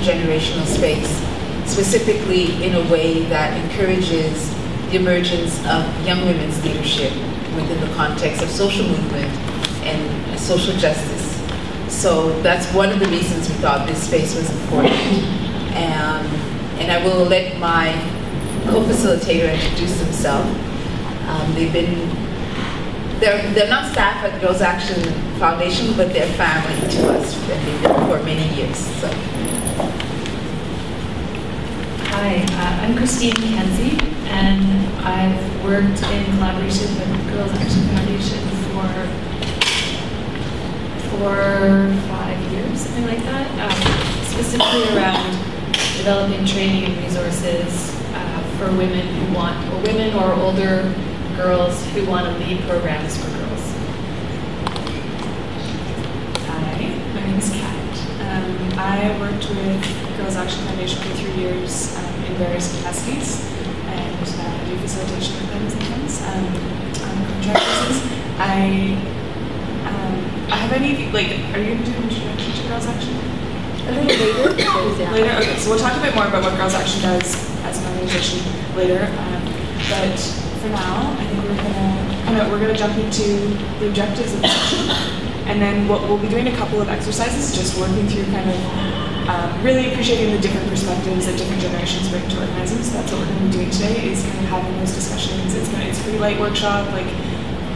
intergenerational space, specifically in a way that encourages the emergence of young women's leadership within the context of social movement and social justice. So that's one of the reasons we thought this space was important. And I will let my co-facilitator introduce himself. They're not staff at Girls Action Foundation, but they're family to us, and they've been for many years. So. Hi, I'm Christine McKenzie, and I've worked in collaboration with Girls Action Foundation for 5 years, something like that, specifically around developing training and resources for women who want, or women or older girls who want to lead programs for girls. Hi, my name is Kat. I worked with Girls Action Foundation for 3 years in various capacities, and I do facilitation with them sometimes on contract basis. I have any, like, are you going to do an introduction to Girls Action? A little later. Later? Okay, so we'll talk a bit more about what Girls Action does as an organization later. But for now, I think we're gonna jump into the objectives of the session. And then what we'll be doing a couple of exercises, just working through kind of really appreciating the different perspectives that different generations bring to organizing. So that's what we're gonna be doing today, is kind of having those discussions. It's a pretty light workshop, like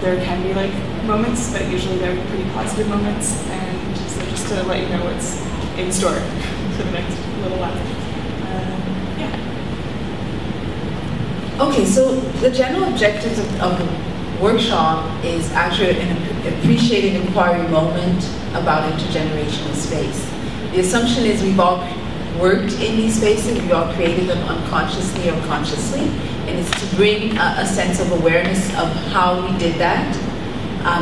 there can be like moments, but usually they're pretty positive moments, and so just to let you know what's in store for the next little while. Yeah. Okay, so the general objectives of the workshop is actually an appreciated inquiry moment about intergenerational space. The assumption is we've all worked in these spaces, we've all created them unconsciously or consciously, and it's to bring a sense of awareness of how we did that,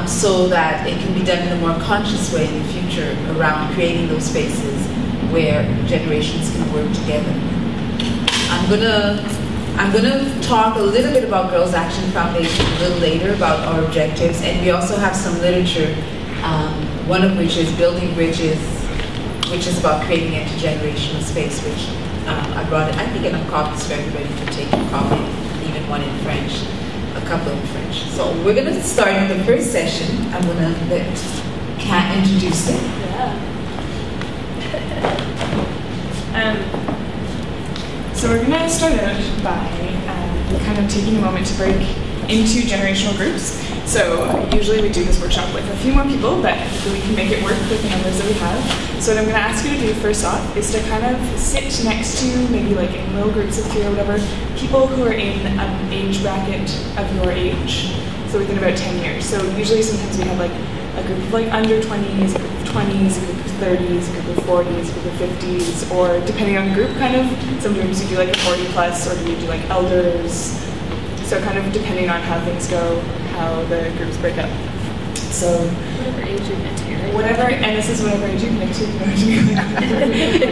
so that it can be done in a more conscious way in the future around creating those spaces where generations can work together. I'm gonna talk a little bit about Girls Action Foundation a little later, about our objectives, and we also have some literature, one of which is Building Bridges, which is about creating intergenerational space, which I brought it. I think I have copies for everybody to take a copy, even one in French, a couple in French. So we're going to start the first session. I'm going to let Kat introduce it. Yeah. So we're going to start out by kind of taking a moment to break into generational groups. So usually we do this workshop with a few more people, but I think we can make it work with the numbers that we have. So what I'm going to ask you to do first off is to kind of sit next to, maybe like in little groups of three or whatever, people who are in an age bracket of your age, so within about 10 years. So usually sometimes we have like a group of like under 20s, a group of 20s, a group of 30s, a group of 40s, a group of 50s, or depending on group kind of, sometimes you do like a 40 plus, or you do like elders. So kind of depending on how things go, how the groups break up. So whatever age you get to, right? Whatever, and this is whatever age you get to. You know,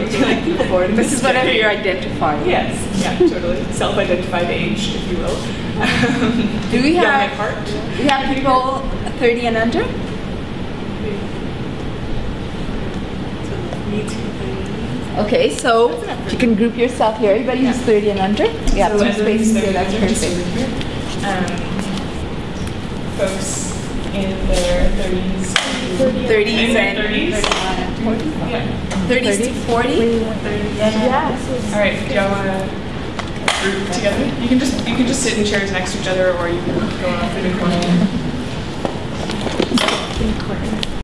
to be like born. This is whatever you're identifying. Yes. Yeah. Totally. Self-identified age, if you will. Do we have? Do we have people 30 and under? Me too. Okay, so you can group yourself here. Everybody who's 30 and under. Yeah. So some space here. That's perfect. Folks in their 30s to 40. Yeah. All right, do y'all want to group together? You can just sit in chairs next to each other, or you can go off in a corner.